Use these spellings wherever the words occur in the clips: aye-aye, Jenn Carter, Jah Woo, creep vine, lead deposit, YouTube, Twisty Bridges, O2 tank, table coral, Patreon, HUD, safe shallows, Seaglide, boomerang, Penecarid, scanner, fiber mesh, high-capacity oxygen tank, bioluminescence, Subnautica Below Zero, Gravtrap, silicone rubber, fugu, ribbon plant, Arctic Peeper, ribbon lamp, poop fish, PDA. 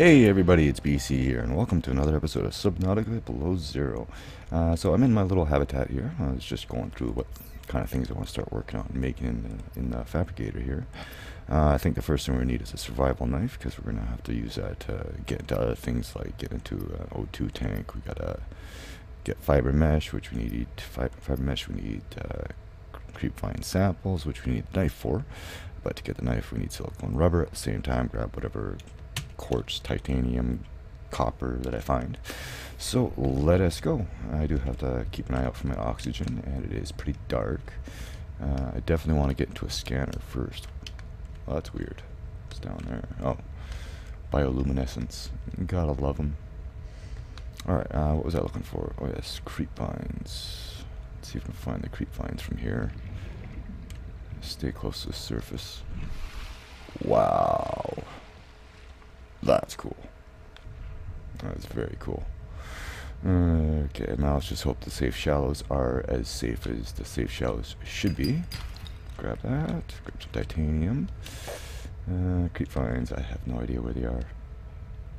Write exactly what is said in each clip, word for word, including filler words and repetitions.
Hey everybody, it's B C here, and welcome to another episode of Subnautica Below Zero. Uh, so I'm in my little habitat here. I was just going through what kind of things I want to start working on and making in the, in the fabricator here. Uh, I think the first thing we need is a survival knife, because we're going to have to use that to get into other things like get into an O two tank. We got to get fiber mesh, which we need, fiber, fiber mesh we need uh, creep vine samples, which we need a knife for. But to get the knife, we need silicone rubber. At the same time, grab whatever quartz, titanium, copper that I find. So let us go. I do have to keep an eye out for my oxygen, and it is pretty dark. Uh, I definitely want to get into a scanner first. Well, that's weird. It's down there. Oh, bioluminescence. Gotta love them. Alright, uh, what was I looking for? Oh yes, creep vines. Let's see if we can find the creep vines from here. Stay close to the surface. Wow. That's cool. That's very cool. Okay, now let's just hope the safe shallows are as safe as the safe shallows should be. Grab that. Grab some titanium. Uh, creep vines, I have no idea where they are.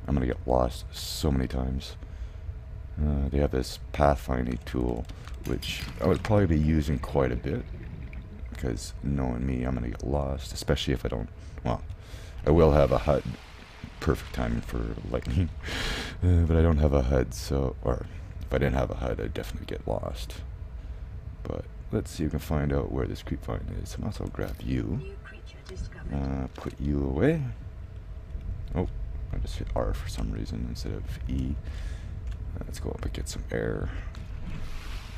I'm gonna get lost so many times. Uh, they have this pathfinding tool, which I would probably be using quite a bit. Because knowing me, I'm gonna get lost, especially if I don't. Well, I will have a H U D. Perfect timing for lightning, uh, but I don't have a H U D, so, or if I didn't have a H U D, I'd definitely get lost. But let's see if we can find out where this creep vine is. And also grab you, uh, put you away. Oh, I just hit R for some reason instead of E. Uh, let's go up and get some air.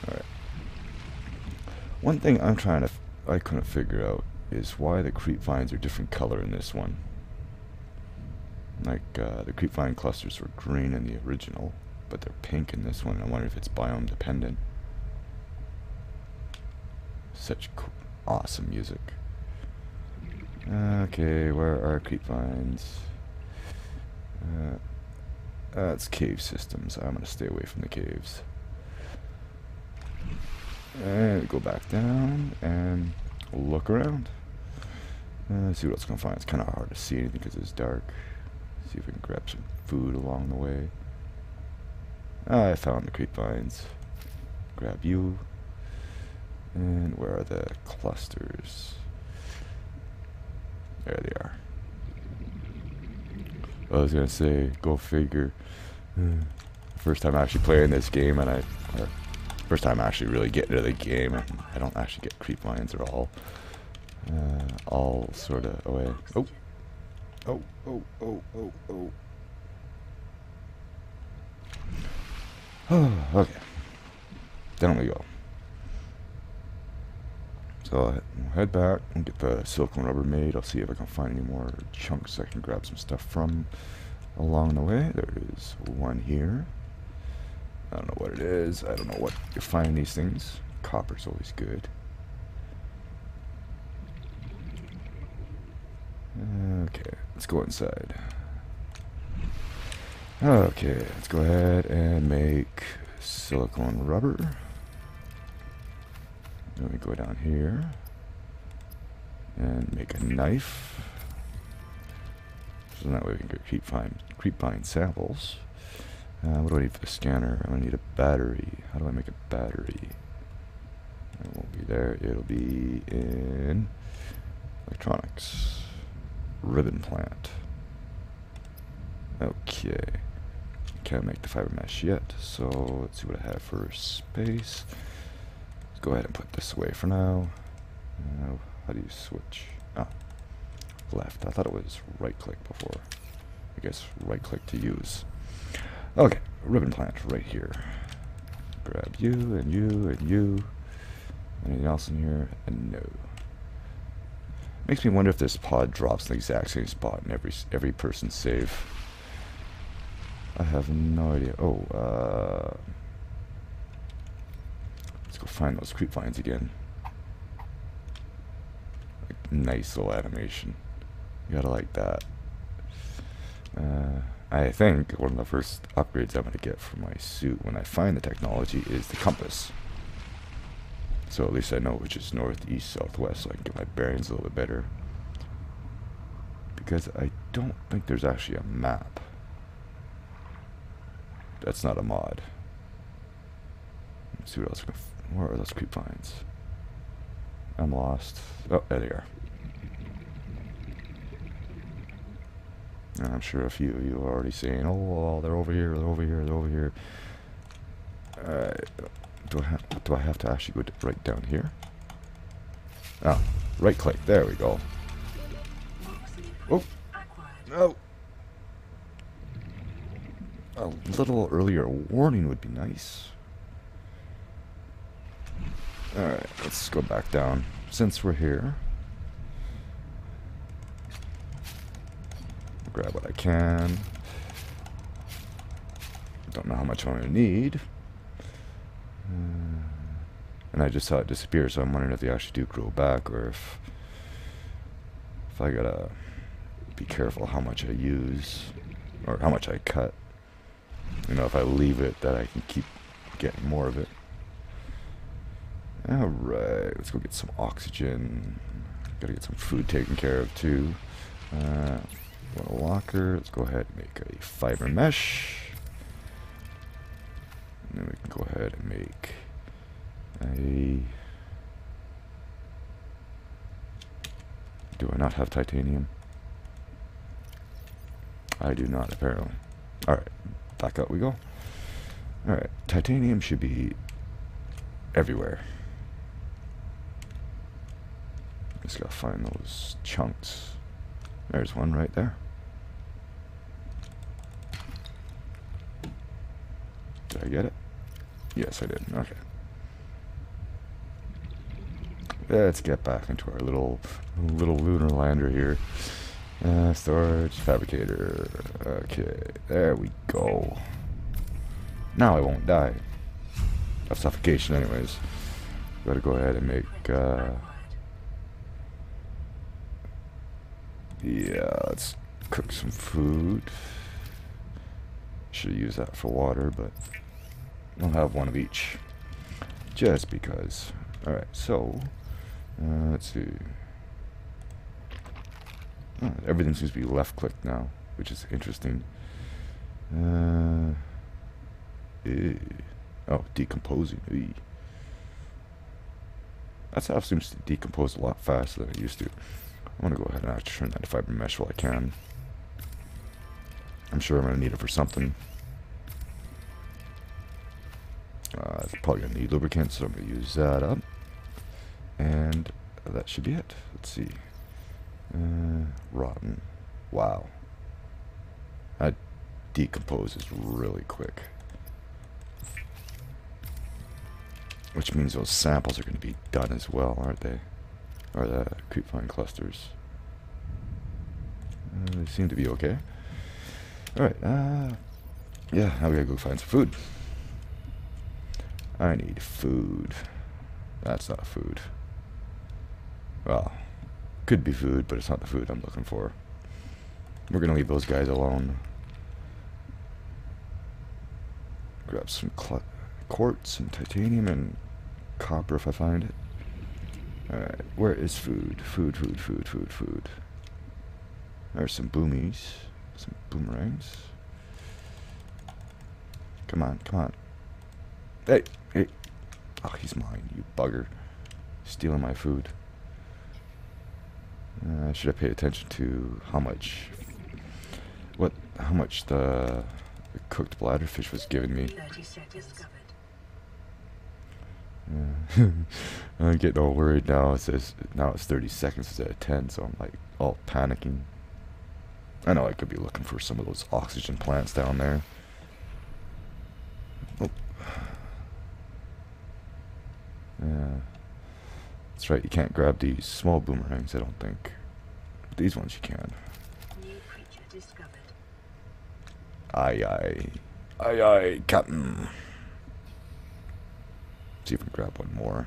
All right. One thing I'm trying to, f I couldn't figure out is why the creep vines are different color in this one. Like, uh, the creep vine clusters were green in the original, but they're pink in this one. I wonder if it's biome dependent. Such cool, awesome music. Okay, where are creep vines? Uh, that's cave systems. I'm gonna stay away from the caves. And go back down and look around. Uh, see what else we can find. It's kind of hard to see anything because it's dark. See if we can grab some food along the way. Ah, I found the creep vines. Grab you. And where are the clusters? There they are. I was gonna say, go figure. First time actually playing this game, and I, or first time actually really getting into the game. I don't actually get creep vines at all. Uh, all sort of away. Oh. Oh, oh, oh, oh, oh. Oh, okay. Down we go. So I'll head back and get the silicone rubber made. I'll see if I can find any more chunks I can grab some stuff from along the way. There is one here. I don't know what it is. I don't know what you find these things. Copper's always good. Okay, let's go inside. Okay, let's go ahead and make silicone rubber. Then we go down here and make a knife. So that way we can get creep vine, creep vine samples. Uh, what do I need for the scanner? I'm gonna need a battery. How do I make a battery? It won't be there. It'll be in electronics. Ribbon plant. Okay. Can't make the fiber mesh yet, so let's see what I have for space. Let's go ahead and put this away for now. Uh, how do you switch? Ah, left. I thought it was right click before. I guess right click to use. Okay, ribbon plant right here. Grab you and you and you. Anything else in here? And no. Makes me wonder if this pod drops in the exact same spot in every every person's save. I have no idea. Oh, uh... let's go find those creep vines again. Like, nice little animation. You gotta like that. Uh, I think one of the first upgrades I'm gonna get for my suit when I find the technology is the compass. So at least I know which is north, east, southwest, so I can get my bearings a little bit better. Because I don't think there's actually a map. That's not a mod. Let's see what else. Where are those creep vines? I'm lost. Oh, there they are. And I'm sure a few of you are already saying, "Oh, they're over here. They're over here. They're over here." Uh, do I have? Do I have to actually go right down here? Oh, right click. There we go. Oh, no. A little earlier warning would be nice. Alright, let's go back down. Since we're here, grab what I can. Don't know how much I'm going to need. Uh, and I just saw it disappear, so I'm wondering if they actually do grow back, or if, if I gotta be careful how much I use, or how much I cut. You know, if I leave it, that I can keep getting more of it. Alright, let's go get some oxygen. Gotta get some food taken care of, too. Uh, want a locker. Let's go ahead and make a fiber mesh. And then we can go ahead and make a... Do I not have titanium? I do not, apparently. Alright. Back up we go. Alright, titanium should be everywhere. Just gotta find those chunks. There's one right there. Did I get it? Yes, I did. Okay. Let's get back into our little little lunar lander here. Uh, storage, fabricator, okay, there we go. Now I won't die of suffocation anyways. Gotta go ahead and make, uh, yeah, let's cook some food. Should use that for water, but I'll have one of each, just because. Alright, so, uh, let's see. Oh, everything seems to be left clicked now, which is interesting. Uh, ew. Oh, decomposing. Ew. That stuff seems to decompose a lot faster than it used to. I want to go ahead and actually turn that to fiber mesh while I can. I'm sure I'm going to need it for something. Uh, it's probably going to need lubricant, so I'm going to use that up. And that should be it. Let's see. Uh, rotten. Wow. That decomposes really quick. Which means those samples are going to be done as well, aren't they? Or the creep vine clusters. Uh, they seem to be okay. Alright, uh, yeah, now we gotta go find some food. I need food. That's not food. Well, could be food, but it's not the food I'm looking for. We're gonna leave those guys alone. Grab some quartz and titanium and copper if I find it. Alright, where is food? Food, food, food, food, food. There's some boomies. Some boomerangs. Come on, come on. Hey, hey. Oh, he's mine, you bugger. Stealing my food. Uh, should I pay attention to how much, what, how much the, the cooked bladderfish was giving me? Yeah. I'm getting all worried now. It says now it's thirty seconds instead of ten, so I'm like all panicking. I know I could be looking for some of those oxygen plants down there. Oh. Yeah. That's right, you can't grab these small boomerangs, I don't think. But these ones you can. New creature discovered. Aye aye. Aye aye, Captain. Let's see if we can grab one more.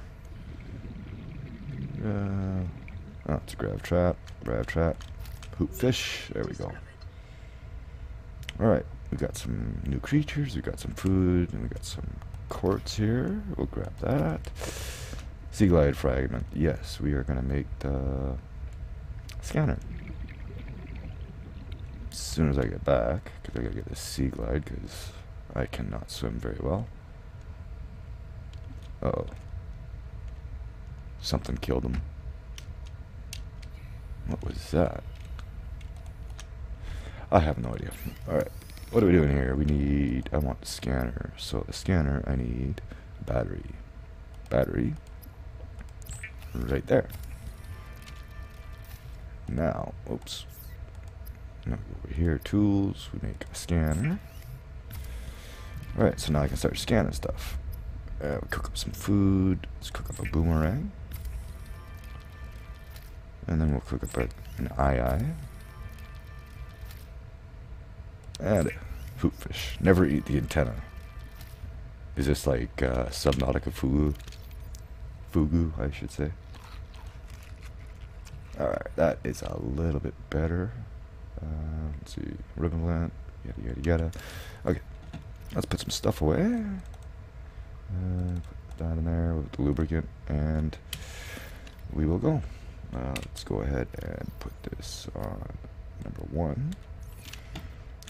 Uh, oh, it's a Gravtrap. Gravtrap. Poop fish. There we go. Alright, we got some new creatures, we got some food, and we got some quartz here. We'll grab that. Seaglide fragment. Yes, we are going to make the scanner as soon as I get back, because I got to get this Seaglide, because I cannot swim very well. Uh-oh. Something killed him. What was that? I have no idea. Alright, what are we doing here? We need... I want the scanner. So the scanner, I need battery. Battery. Right there. Now, oops. Now over here, tools, we make a scanner. Alright, so now I can start scanning stuff. Uh, we cook up some food. Let's cook up a boomerang. And then we'll cook up a, an aye-aye. And poop fish. Never eat the antenna. Is this like uh, Subnautica fugu? Fugu, I should say. Alright, that is a little bit better. Uh, let's see. Ribbon lamp. Yada, yada, yada. Okay. Let's put some stuff away. Uh, put that in there with the lubricant. And we will go. Uh, let's go ahead and put this on number one.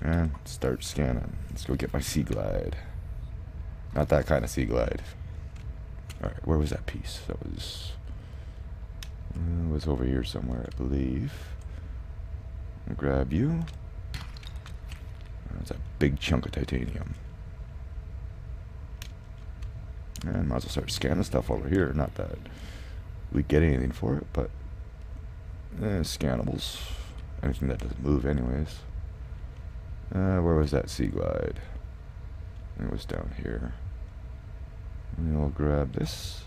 And start scanning. Let's go get my Seaglide. Not that kind of Seaglide. Alright, where was that piece? That was... It was over here somewhere, I believe. I'll grab you. That's a big chunk of titanium. And might as well start scanning stuff over here. Not that we get anything for it, but... Eh, scannables. Anything that doesn't move anyways. Uh, where was that Seaglide? It was down here. We'll grab this.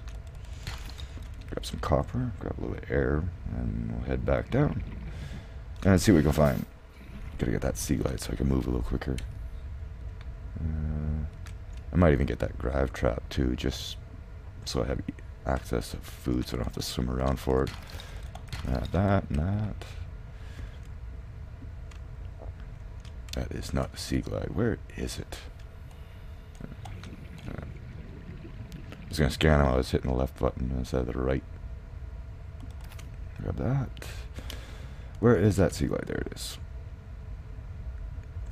Grab some copper. Grab a little bit of air. And we'll head back down. And let's see what we can find. Gotta get that Seaglide so I can move a little quicker. Uh, I might even get that Gravtrap too, just so I have access to food so I don't have to swim around for it. Uh, that and that. That is not a Seaglide. Where is it? Uh, I was going to scan him while I was hitting the left button instead of the right. Grab that. Where is that Seaglide? There it is.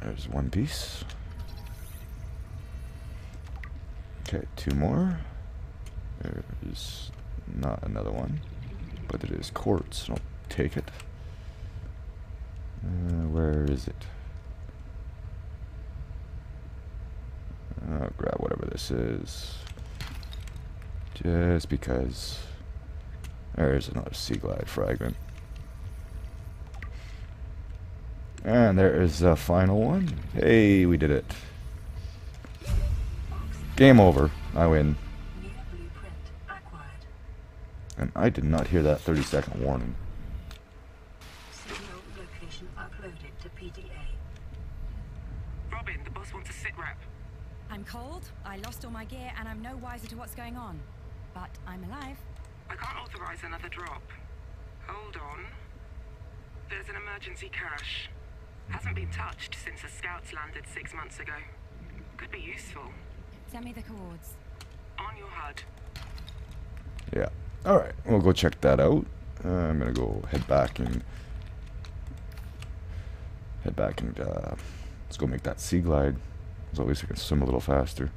There's one piece. Okay, two more. There's not another one. But it is quartz. Don't take it. Uh, where is it? I'll grab whatever this is. Just because there's another Seaglide fragment. And there is a final one. Hey, we did it. Game over. I win. And I did not hear that thirty second warning. Signal location uploaded to P D A. Robin, the boss wants a sit rep. I'm cold, I lost all my gear, and I'm no wiser to what's going on. But I'm alive. I can't authorize another drop. Hold on. There's an emergency cache. Hasn't been touched since the scouts landed six months ago. Could be useful. Send me the coords. On your H U D. Yeah. Alright, we'll go check that out. Uh, I'm gonna go head back and... Head back and, uh... Let's go make that Seaglide. So at least I can swim a little faster.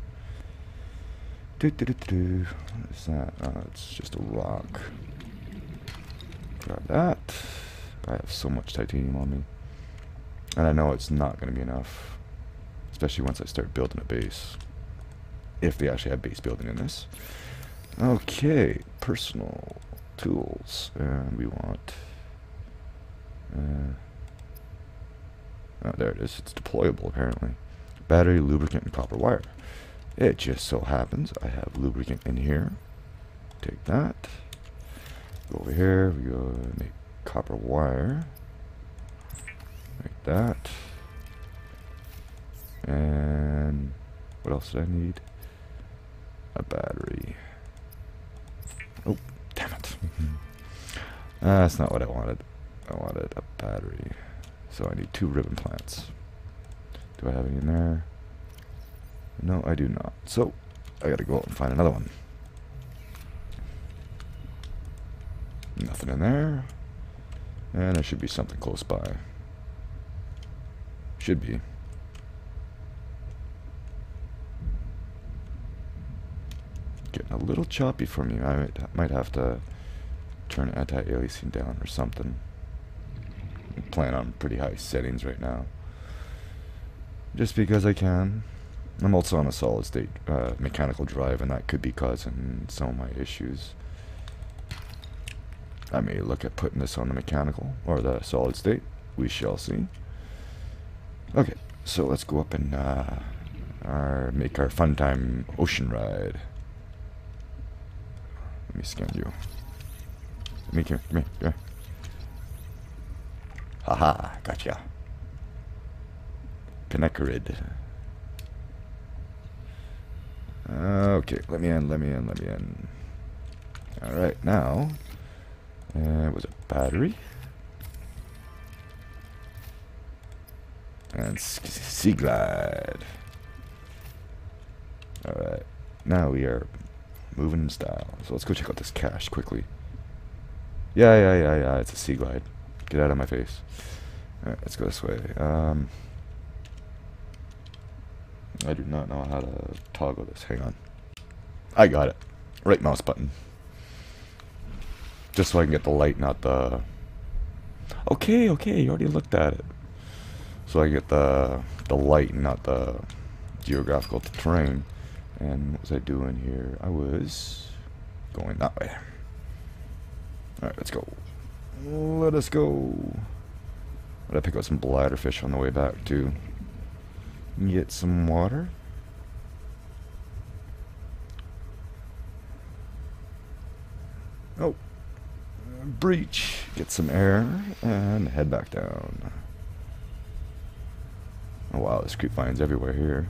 Do, do, do, do. What is that? Oh, it's just a rock. Grab that. I have so much titanium on me. And I know it's not going to be enough. Especially once I start building a base. If they actually have base building in this. Okay. Personal tools. And we want... Uh, oh, there it is. It's deployable, apparently. Battery, lubricant, and copper wire. It just so happens I have lubricant in here. Take that. Go over here. We go make copper wire. Like that. And what else did I need? A battery. Oh, damn it. uh, that's not what I wanted. I wanted a battery. So I need two ribbon plants. Do I have any in there? No, I do not. So, I gotta go out and find another one. Nothing in there. And there should be something close by. Should be. getting a little choppy for me. I might, might have to turn anti-aliasing down or something. I'm playing on pretty high settings right now, just because I can. I'm also on a solid state uh, mechanical drive, and that could be causing some of my issues. I may look at putting this on the mechanical or the solid state. We shall see. Okay, so let's go up and uh, our, make our fun time ocean ride. Let me scan you. Let me come here. Come here. Haha, gotcha. Penecarid. Okay, let me in, let me in, let me in. Alright, now. Uh, was it battery? And Seaglide. Alright, now we are moving in style. So let's go check out this cache quickly. Yeah, yeah, yeah, yeah, it's a Seaglide. Get out of my face. Alright, let's go this way. Um, I do not know how to toggle this. Hang on. I got it. Right mouse button. Just so I can get the light, not the... Okay, okay, you already looked at it. So I get the the light, not the geographical terrain. And what was I doing here? I was going that way. Alright, let's go. Let us go. But I pick up some bladderfish on the way back, too. Get some water. Oh, breach. Get some air and head back down. Oh wow, there's creep vines everywhere here.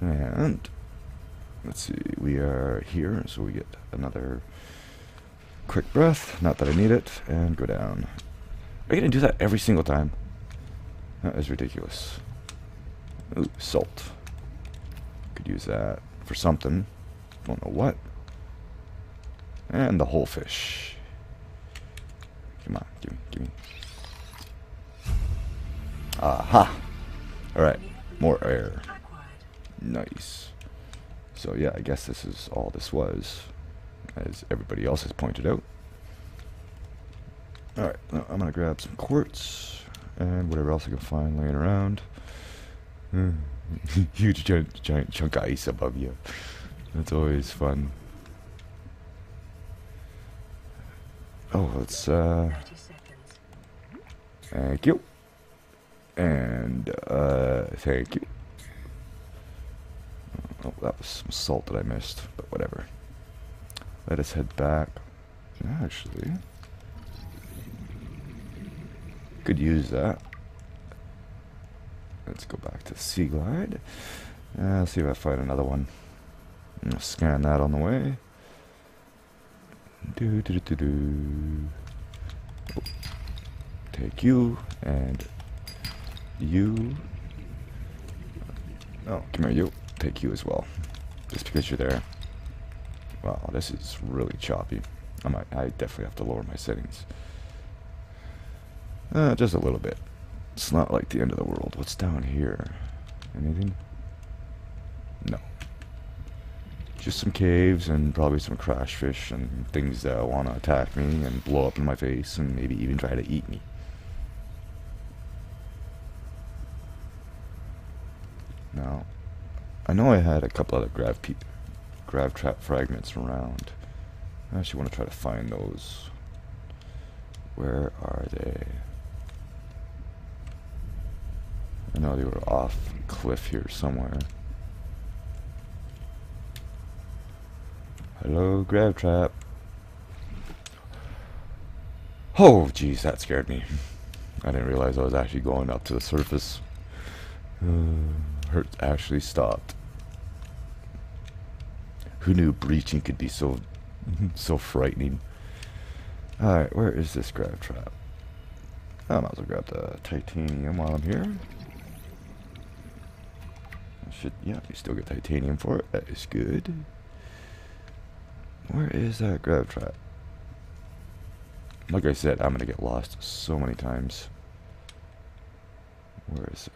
And let's see, we are here, so we get another quick breath. Not that I need it, and go down. Are you gonna do that every single time? That is ridiculous. Ooh, salt. Could use that for something. Don't know what. And the whole fish. Come on, give me, give me. Aha! Alright, more air. Nice. So yeah, I guess this is all this was, as everybody else has pointed out. Alright, I'm gonna grab some quartz and whatever else I can find laying around. Mm. Huge giant, giant chunk of ice above you. That's always fun. Oh, let's uh... thank you. And uh, thank you. Oh, that was some salt that I missed, but whatever. Let us head back. Actually... could use that. Let's go back to Seaglide. Uh, see if I find another one. I'll scan that on the way. Do do do do. Oh. Take you and you. Oh, come here, you. Take you as well. Just because you're there. Wow, this is really choppy. I might. I definitely have to lower my settings. Uh, just a little bit. It's not like the end of the world. What's down here? Anything? No. Just some caves and probably some crash fish and things that want to attack me and blow up in my face and maybe even try to eat me. Now, I know I had a couple other grav pe Gravtrap fragments around. I actually want to try to find those. Where are they? I know they were off cliff here somewhere. Hello, Gravtrap. Oh, jeez, that scared me. I didn't realize I was actually going up to the surface. Uh, hurt actually stopped. Who knew breaching could be so, so frightening? Alright, where is this grab trap? I might as well grab the titanium while I'm here. I should, yeah, you still get titanium for it. That is good. Where is that grab trap? Like I said, I'm gonna get lost so many times. Where is it?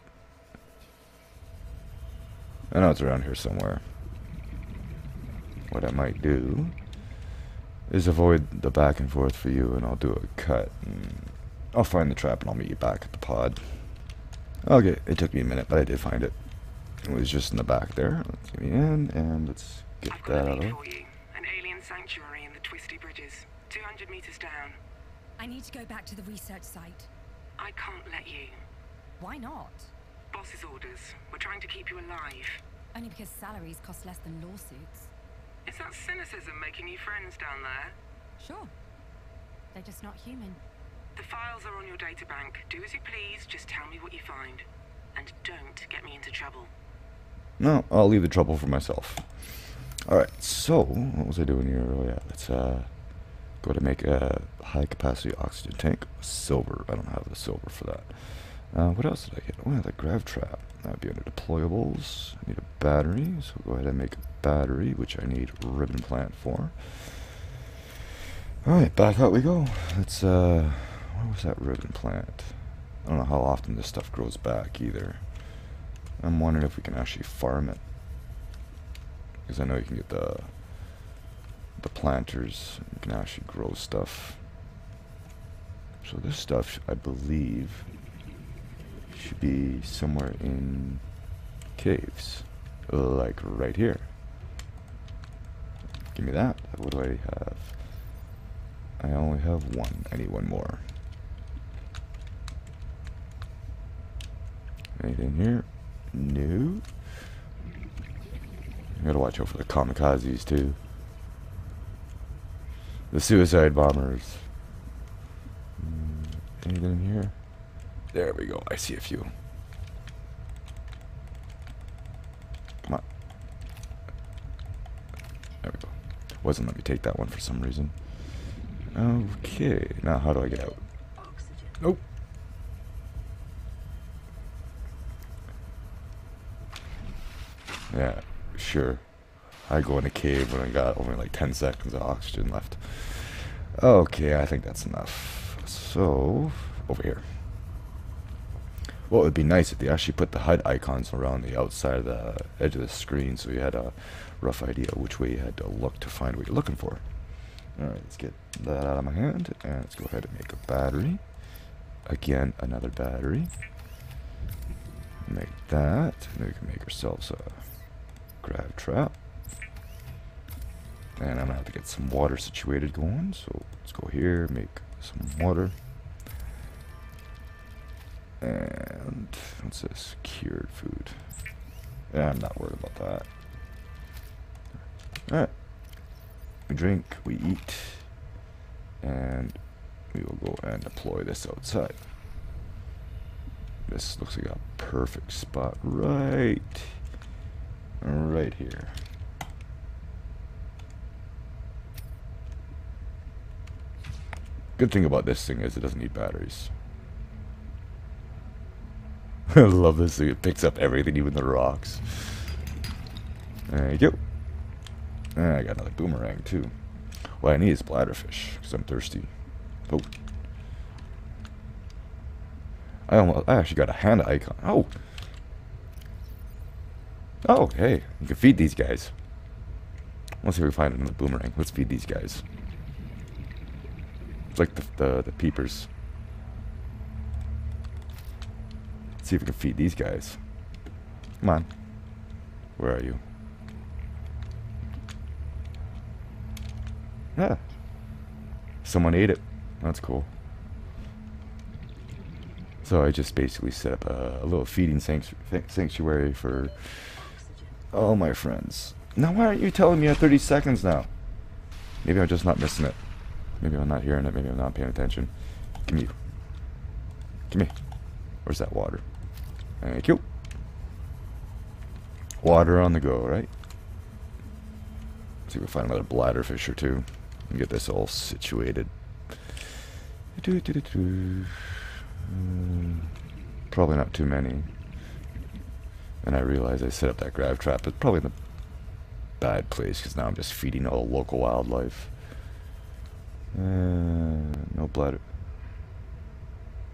I know it's around here somewhere. What I might do is avoid the back and forth for you, and I'll do a cut. And I'll find the trap, and I'll meet you back at the pod. Okay, it took me a minute, but I did find it. It was just in the back there. Let's get me in, and let's get I've that out of you. An alien sanctuary in the Twisty Bridges, two hundred meters down. I need to go back to the research site. I can't let you. Why not? Boss's orders. We're trying to keep you alive. Only because salaries cost less than lawsuits. Is that cynicism making you friends down there? Sure. They're just not human. The files are on your data bank. Do as you please, just tell me what you find. And don't get me into trouble. No, I'll leave the trouble for myself. Alright, so, what was I doing here? Oh yeah, let's uh, go to make a high-capacity oxygen tank. Silver, I don't have the silver for that. Uh, what else did I get? Oh yeah, the Gravtrap. That would be under deployables. I need a battery, so we'll go ahead and make a battery, which I need ribbon plant for. Alright, back out we go. Let's, uh, where was that ribbon plant? I don't know how often this stuff grows back either. I'm wondering if we can actually farm it. Because I know you can get the, the planters, you can actually grow stuff. So this stuff, I believe, should be somewhere in caves, like right here. Give me that. What do I have? I only have one. I need one more. Anything here? No. I gotta watch out for the kamikazes too. The suicide bombers. Anything in here? There we go. I see a few. Come on. There we go. Wasn't let me take that one for some reason. Okay. Now how do I get out? Nope. Yeah, sure. I go in a cave when I got only like ten seconds of oxygen left. Okay, I think that's enough. So, over here. Well, it would be nice if they actually put the H U D icons around the outside of the edge of the screen so you had a rough idea which way you had to look to find what you're looking for. Alright, let's get that out of my hand, and let's go ahead and make a battery. Again, another battery. Make that, and then we can make ourselves a grab trap. And I'm going to have to get some water situated going, so let's go here, make some water. And what's this? Cured food. Yeah, I'm not worried about that. Alright. We drink, we eat, and we will go and deploy this outside. This looks like a perfect spot right, right here. Good thing about this thing is it doesn't need batteries. I love this thing. It picks up everything, even the rocks. There you go. And I got another boomerang, too. What I need is bladderfish, because I'm thirsty. Oh. I almost, I actually got a hand icon. Oh! Oh, hey. You can feed these guys. Let's see if we find another boomerang. Let's feed these guys. It's like the, the, the peepers. See if we can feed these guys. Come on. Where are you? Yeah. Someone ate it. That's cool. So I just basically set up a, a little feeding sanctu sanctuary for all my friends. Now why aren't you telling me you have thirty seconds now? Maybe I'm just not missing it. Maybe I'm not hearing it. Maybe I'm not paying attention. Gimme. Gimme. Where's that water? Thank you. Water on the go, right? Let's see if we find another bladderfish or two and get this all situated. Um, probably not too many. And I realize I set up that grab trap, but probably in the bad place because now I'm just feeding all the local wildlife. Uh, no bladder.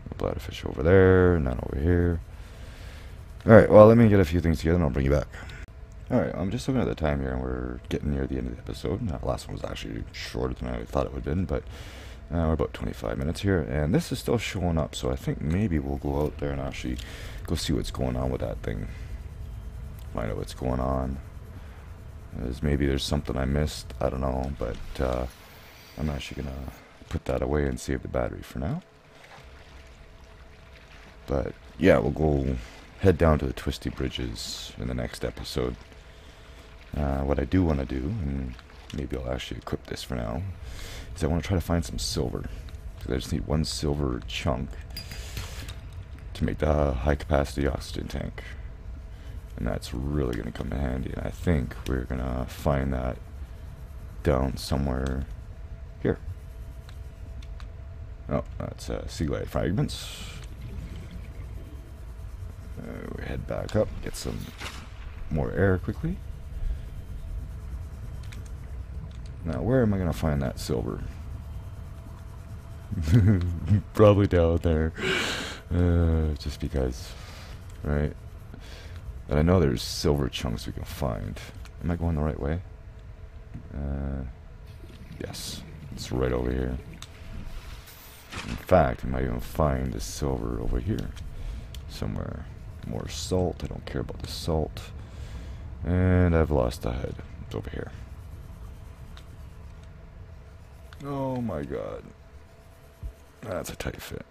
No bladderfish over there, none over here. Alright, well, let me get a few things together and I'll bring you back. Alright, I'm just looking at the time here, and we're getting near the end of the episode. That last one was actually shorter than I thought it would have been, but uh, we're about twenty-five minutes here, and this is still showing up, so I think maybe we'll go out there and actually go see what's going on with that thing. Find out what's going on. As maybe there's something I missed, I don't know, but uh, I'm actually going to put that away and save the battery for now. But yeah, we'll go head down to the Twisty Bridges in the next episode. Uh, what I do want to do, and maybe I'll actually equip this for now, is I want to try to find some silver. Because I just need one silver chunk to make the high-capacity oxygen tank. And that's really going to come in handy. And I think we're going to find that down somewhere here. Oh, that's uh, Seaglide fragments. Uh, we head back up, get some more air quickly. Now, where am I going to find that silver? Probably down there. Uh, just because, right? But I know there's silver chunks we can find. Am I going the right way? Uh, yes, it's right over here. In fact, I might even find the silver over here somewhere. More salt. I don't care about the salt. And I've lost the H U D. It's over here. Oh my god. That's a tight fit.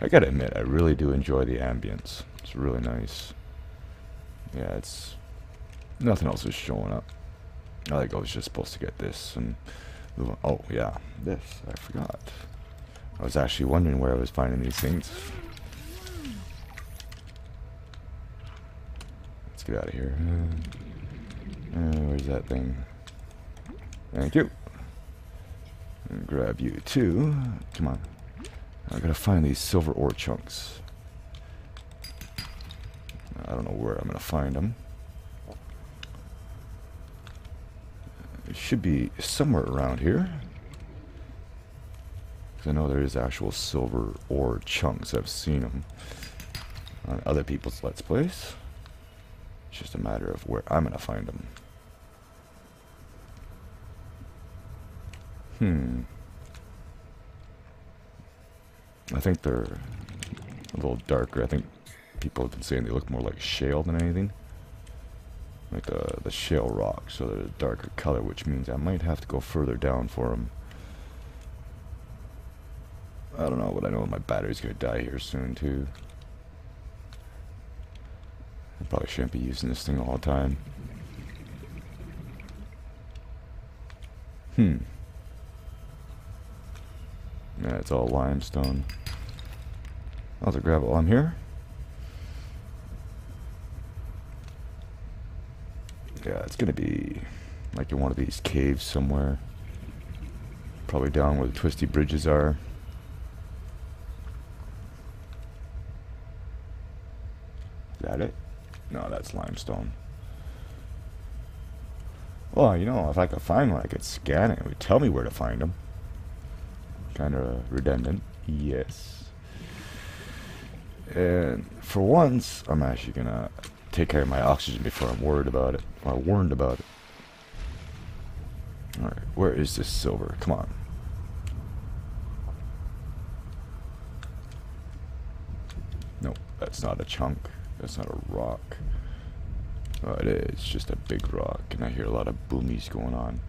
I gotta admit, I really do enjoy the ambience. It's really nice. Yeah, it's... nothing else is showing up. I think I was just supposed to get this and... oh, yeah. This. I forgot. I was actually wondering where I was finding these things. Let's get out of here. Uh, where's that thing? Thank you. And grab you too. Come on. I gotta find these silver ore chunks. I don't know where I'm gonna find them. It should be somewhere around here. Cause I know there is actual silver ore chunks. I've seen them on other people's Let's Plays. It's just a matter of where I'm gonna find them. Hmm. I think they're a little darker. I think people have been saying they look more like shale than anything. Like the, the shale rock, so they're a darker color, which means I might have to go further down for them. I don't know, but I know my battery's going to die here soon, too. I probably shouldn't be using this thing all the time. Hmm. Yeah, it's all limestone. I'll have to grab it while I'm here. Yeah, it's gonna be like in one of these caves somewhere. Probably down where the Twisty Bridges are. Is that it? No, that's limestone. Well, you know, if I could find one, I could scan it. It would tell me where to find them. Kind of redundant, yes. And for once, I'm actually gonna take care of my oxygen before I'm worried about it. Or warned about it. All right, where is this silver? Come on. Nope, that's not a chunk. That's not a rock. Oh, it is. It's just a big rock, and I hear a lot of boomies going on.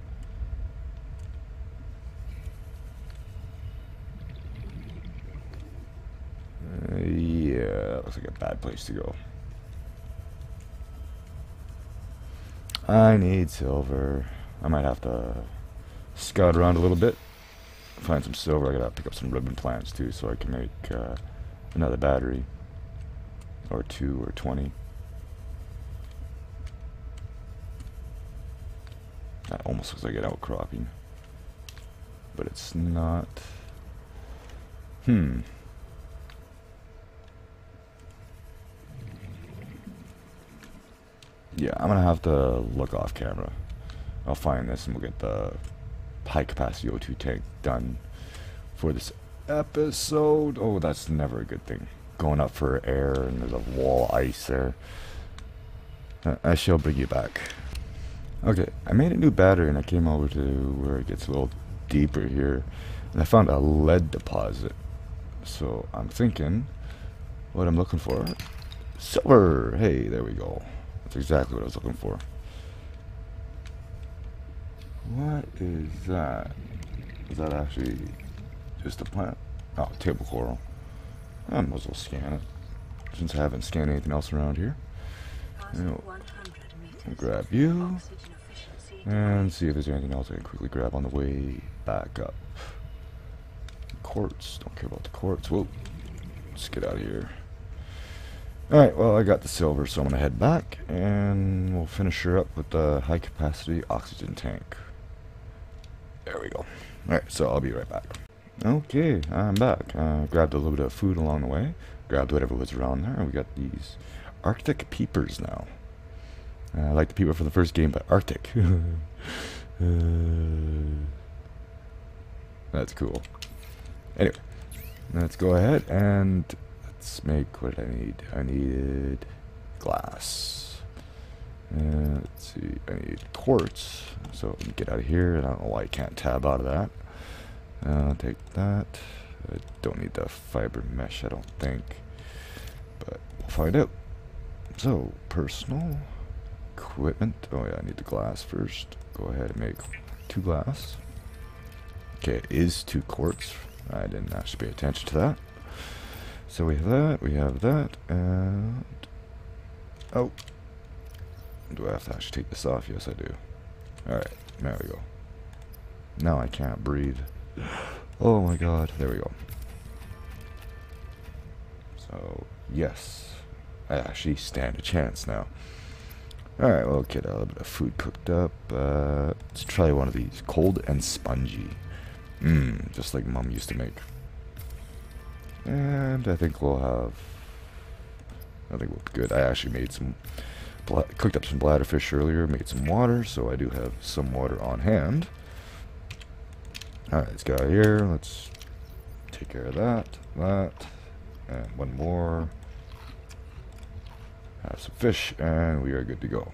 Yeah, that looks like a bad place to go. I need silver. I might have to scout around a little bit, find some silver. I gotta pick up some ribbon plants too, so I can make uh, another battery, or two, or twenty. That almost looks like an outcropping, but it's not. Hmm. Yeah, I'm gonna have to look off camera. I'll find this and we'll get the high-capacity O two tank done for this episode. Oh, that's never a good thing. going up for air, and there's a wall of ice there. I shall bring you back. Okay, I made a new battery and I came over to where it gets a little deeper here, and I found a lead deposit. So I'm thinking what I'm looking for. Silver! Hey, there we go. That's exactly what I was looking for. What is that? Is that actually just a plant? Oh, table coral. I might as well scan it, since I haven't scanned anything else around here. We'll grab you and see if there's anything else I can quickly grab on the way back up. Quartz. Don't care about the quartz. Whoa. Let's get out of here. Alright, well, I got the silver, so I'm going to head back and we'll finish her up with the high-capacity oxygen tank. There we go. Alright, so I'll be right back. Okay, I'm back. Uh, grabbed a little bit of food along the way. Grabbed whatever was around there. We got these Arctic Peepers now. Uh, I like the Peeper from the first game, but Arctic. uh, that's cool. Anyway, let's go ahead and let's make what I need. I needed glass. Uh, let's see, I need quartz. So let me get out of here. I don't know why I can't tab out of that. Uh, I'll take that. I don't need the fiber mesh, I don't think. But we'll find out. So, personal equipment. Oh yeah, I need the glass first. Go ahead and make two glass. Okay, it is two quartz. I didn't actually pay attention to that. So we have that, we have that, and... Oh! Do I have to actually take this off? Yes, I do. Alright, there we go. Now I can't breathe. Oh my god, there we go. So, yes. I actually stand a chance now. Alright, we'll get a little bit of food cooked up. Uh, let's try one of these. Cold and spongy. Mmm, just like Mom used to make. And I think we'll have... I think we'll be good. I actually made some... cooked up some bladderfish earlier, made some water, so I do have some water on hand. Alright, let's go out here. Let's take care of that, that, and one more. Have some fish, and we are good to go.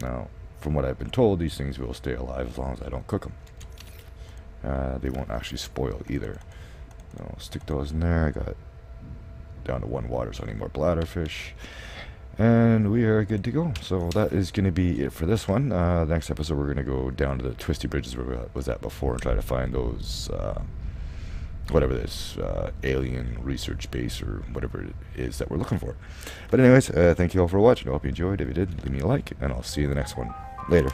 Now, from what I've been told, these things will stay alive as long as I don't cook them. Uh, they won't actually spoil either. So I'll stick those in there. I got down to one water, so I need more bladderfish. And we are good to go. So that is going to be it for this one. Uh, the next episode, we're going to go down to the Twisty Bridges where we was at before and try to find those, uh, whatever this uh, alien research base or whatever it is that we're looking for. But anyways, uh, thank you all for watching. I hope you enjoyed. If you did, leave me a like, and I'll see you in the next one. Later.